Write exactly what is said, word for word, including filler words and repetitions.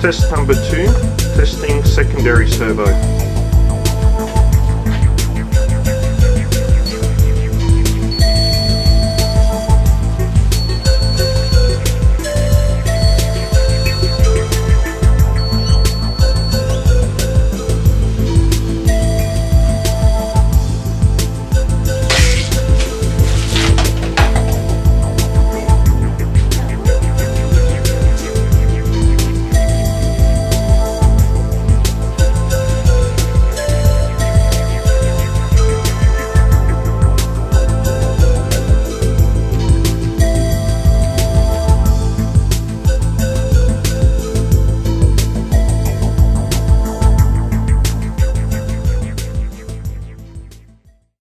Test number two, testing secondary servo.